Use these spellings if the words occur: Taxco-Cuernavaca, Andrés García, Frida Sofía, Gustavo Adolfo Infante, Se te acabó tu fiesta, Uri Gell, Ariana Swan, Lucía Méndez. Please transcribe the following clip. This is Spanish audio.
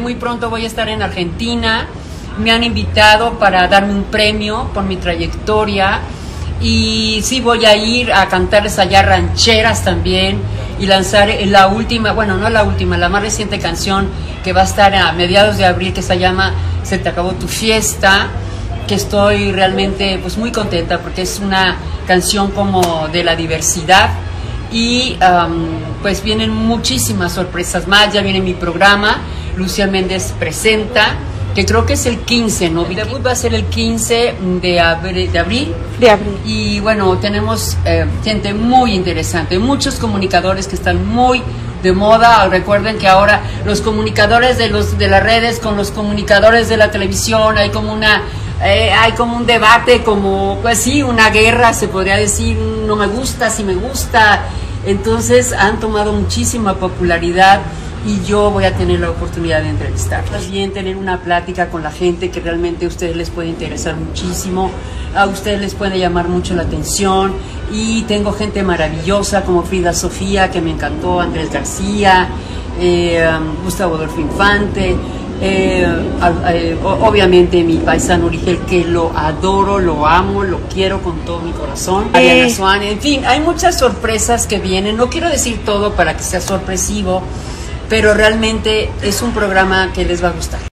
Muy pronto voy a estar en Argentina, me han invitado para darme un premio por mi trayectoria y sí voy a ir a cantarles allá rancheras también y lanzar la última, bueno no la última, la más reciente canción que va a estar a mediados de abril que se llama Se te acabó tu fiesta, que estoy realmente pues muy contenta porque es una canción como de la diversidad y pues vienen muchísimas sorpresas más, ya viene mi programa Lucía Méndez presenta, que creo que es el 15, ¿no? El debut va a ser el 15 de abril. Y bueno, tenemos gente muy interesante, muchos comunicadores que están muy de moda. Recuerden que ahora los comunicadores de las redes con los comunicadores de la televisión hay como una hay como un debate, como pues sí, una guerra, se podría decir, no me gusta, sí me gusta. Entonces han tomado muchísima popularidad y yo voy a tener la oportunidad de entrevistarlas. Bien, tener una plática con la gente que realmente a ustedes les puede interesar muchísimo, a ustedes les puede llamar mucho la atención y tengo gente maravillosa como Frida Sofía, que me encantó, Andrés García, Gustavo Adolfo Infante, obviamente mi paisano Uri Gell, que lo adoro, lo amo, lo quiero con todo mi corazón, Ariana Swan, en fin, hay muchas sorpresas que vienen, no quiero decir todo para que sea sorpresivo, pero realmente es un programa que les va a gustar.